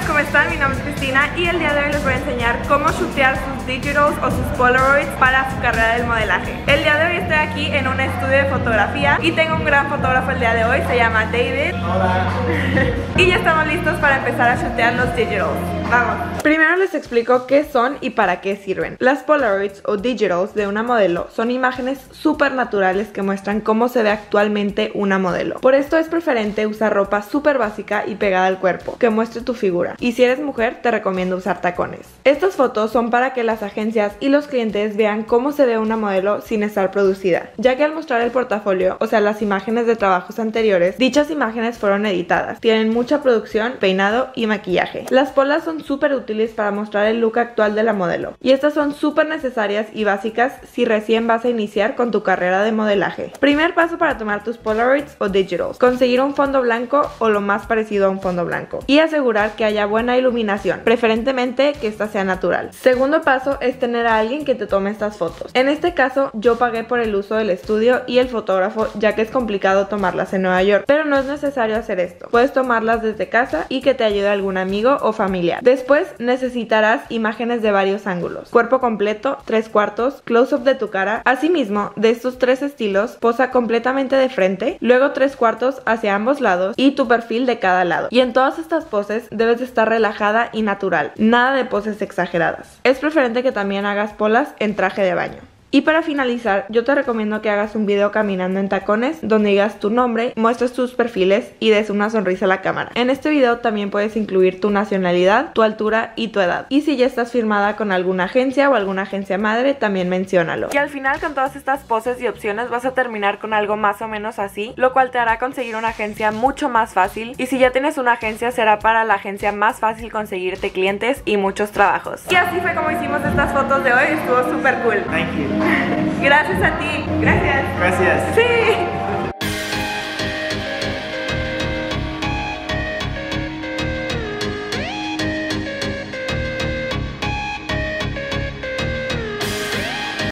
amigos, ¿cómo están? Mi nombre es Cristina y el día de hoy les voy a enseñar cómo shootear sus digitals o sus Polaroids para su carrera del modelaje. El día de hoy estoy aquí en un estudio de fotografía y tengo un gran fotógrafo el día de hoy, se llama David. Hola. Y ya estamos listos para empezar a shootear los digitals. Vamos. Primero les explico qué son y para qué sirven. Las Polaroids o digitals de una modelo son imágenes súper naturales que muestran cómo se ve actualmente una modelo. Por esto es preferente usar ropa súper básica y pegada al cuerpo, que muestre tu figura. Y si eres mujer, te recomiendo usar tacones. Estas fotos son para que las agencias y los clientes vean cómo se ve una modelo sin estar producida, ya que al mostrar el portafolio, o sea las imágenes de trabajos anteriores, dichas imágenes fueron editadas. Tienen mucha producción, peinado y maquillaje. Las polas son súper útiles para mostrar el look actual de la modelo, y estas son súper necesarias y básicas si recién vas a iniciar con tu carrera de modelaje. Primer paso para tomar tus Polaroids o digitals: conseguir un fondo blanco o lo más parecido a un fondo blanco y asegurar que haya buena iluminación, preferentemente que esta sea natural. Segundo paso es tener a alguien que te tome estas fotos. En este caso yo pagué por el uso del estudio y el fotógrafo, ya que es complicado tomarlas en Nueva York, pero no es necesario hacer esto. Puedes tomarlas desde casa y que te ayude algún amigo o familiar. Después necesitarás imágenes de varios ángulos: cuerpo completo, 3/4, close-up de tu cara. Asimismo, de estos tres estilos, posa completamente de frente, luego 3/4 hacia ambos lados y tu perfil de cada lado. Y en todas estas poses debes de estar relajada y natural, nada de poses exageradas. Es preferente que también hagas polas en traje de baño. Y para finalizar, yo te recomiendo que hagas un video caminando en tacones, donde digas tu nombre, muestres tus perfiles y des una sonrisa a la cámara. En este video también puedes incluir tu nacionalidad, tu altura y tu edad. Y si ya estás firmada con alguna agencia o alguna agencia madre, también menciónalo. Y al final, con todas estas poses y opciones, vas a terminar con algo más o menos así, lo cual te hará conseguir una agencia mucho más fácil. Y si ya tienes una agencia, será para la agencia más fácil conseguirte clientes y muchos trabajos. Y así fue como hicimos estas fotos de hoy, estuvo súper cool. Gracias a ti. Gracias. Gracias. Sí.